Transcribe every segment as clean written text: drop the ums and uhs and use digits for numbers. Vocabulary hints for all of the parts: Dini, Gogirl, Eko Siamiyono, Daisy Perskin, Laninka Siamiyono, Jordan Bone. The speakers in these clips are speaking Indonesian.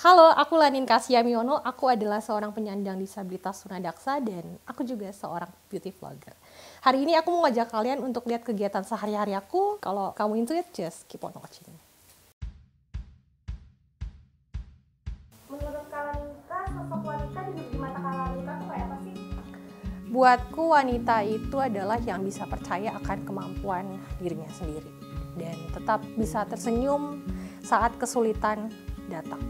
Halo, aku Laninka Siamiyono, aku adalah seorang penyandang disabilitas tunadaksa dan aku juga seorang beauty vlogger. Hari ini aku mau ngajak kalian untuk lihat kegiatan sehari-hari aku. Kalau kamu into it, just keep on watching. Menurut Kak Laninka, sosok wanita di mata Kak Laninka itu kayak apa sih? Buatku wanita itu adalah yang bisa percaya akan kemampuan dirinya sendiri dan tetap bisa tersenyum saat kesulitan datang.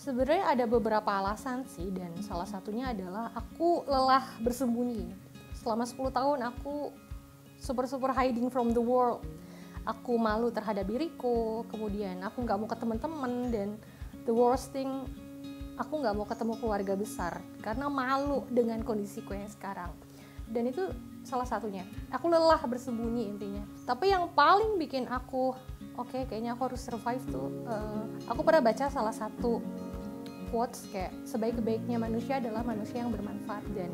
Sebenarnya ada beberapa alasan sih, dan salah satunya adalah aku lelah bersembunyi. Selama 10 tahun aku super hiding from the world. Aku malu terhadap diriku, kemudian aku nggak mau ke teman-teman, dan the worst thing, aku nggak mau ketemu keluarga besar karena malu dengan kondisiku yang sekarang. Dan itu salah satunya. Aku lelah bersembunyi intinya. Tapi yang paling bikin aku oke, kayaknya aku harus survive tuh. Aku pernah baca salah satu quotes kayak sebaik-baiknya manusia adalah manusia yang bermanfaat, dan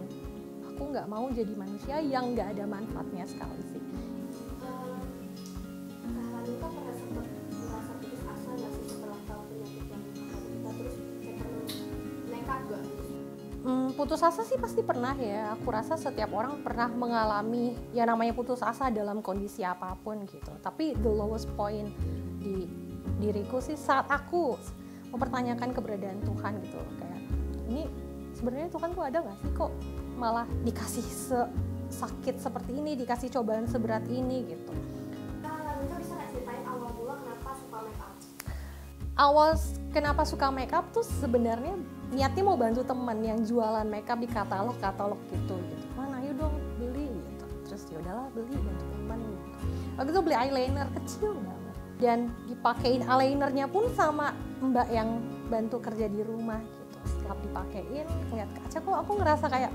aku nggak mau jadi manusia yang nggak ada manfaatnya sekali sih. Kak pernah sempat merasa putus asa nggak sih setelah tahu penyakit yang kita terus nekat nggak? Putus asa sih pasti pernah ya. Aku rasa setiap orang pernah mengalami ya namanya putus asa dalam kondisi apapun gitu. Tapi the lowest point di diriku sih saat aku mempertanyakan keberadaan Tuhan gitu. Kayak ini sebenarnya Tuhan tuh ada nggak sih, kok malah dikasih sakit seperti ini, dikasih cobaan seberat ini gitu. Bisa nggak ceritain awal mula kenapa suka make up? Kenapa suka make up tuh sebenarnya niatnya mau bantu temen yang jualan makeup di katalog gitu. Mana ayo dong beli gitu. Terus ya udahlah beli bantu temen gitu. Waktu itu beli eyeliner kecil banget dan dipakein eyelinernya pun sama mbak yang bantu kerja di rumah gitu. Setelah dipakein ngeliat kaca kok aku ngerasa kayak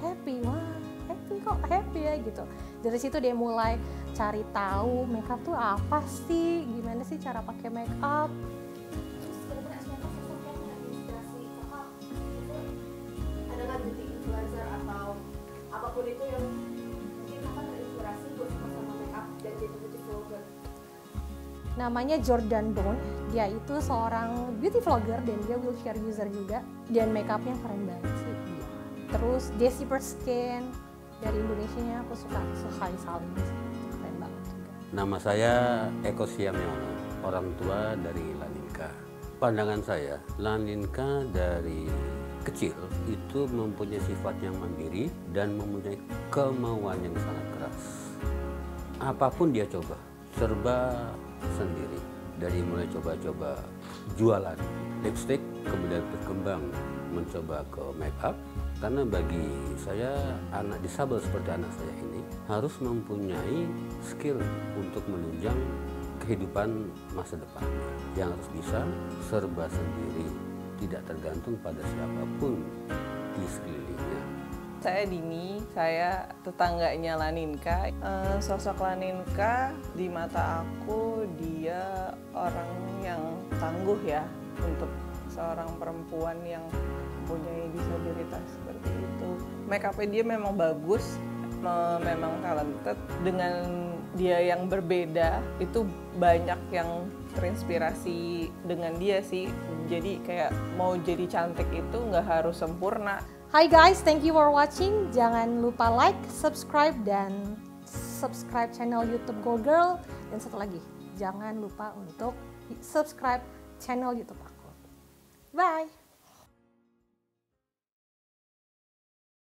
happy, wah happy kok, happy ya gitu. Dari situ dia mulai cari tahu makeup tuh apa sih, gimana sih cara pakai makeup. Apapun itu yang mungkin akan terinspirasi buat sama make up dan jadi beauty vlogger. Namanya Jordan Bone, dia itu seorang beauty vlogger dan dia wheelchair user juga, dan make upnya keren banget sih. Terus Daisy Perskin dari Indonesia aku suka sekali keren banget juga. Nama saya Eko Siamiyono, orang tua dari Laninka. Pandangan saya, Laninka dari kecil itu mempunyai sifat yang mandiri dan mempunyai kemauan yang sangat keras. Apapun dia coba, serba sendiri. Dari mulai coba-coba jualan lipstick, kemudian berkembang mencoba ke make up. Karena bagi saya, anak disabel seperti anak saya ini harus mempunyai skill untuk menunjang kehidupan masa depannya. Yang harus bisa serba sendiri, tidak tergantung pada siapapun di sekelilingnya. Saya Dini, saya tetangganya Laninka. Sosok Laninka di mata aku, dia orang yang tangguh ya, untuk seorang perempuan yang mempunyai disabilitas seperti itu. Make-up-nya dia memang bagus, memang talented. Dengan dia yang berbeda, itu banyak yang terinspirasi dengan dia sih. Jadi kayak mau jadi cantik itu nggak harus sempurna. Hi guys, thank you for watching. Jangan lupa like, subscribe, dan subscribe channel YouTube Go Girl. Dan satu lagi, jangan lupa untuk subscribe channel YouTube aku. Bye!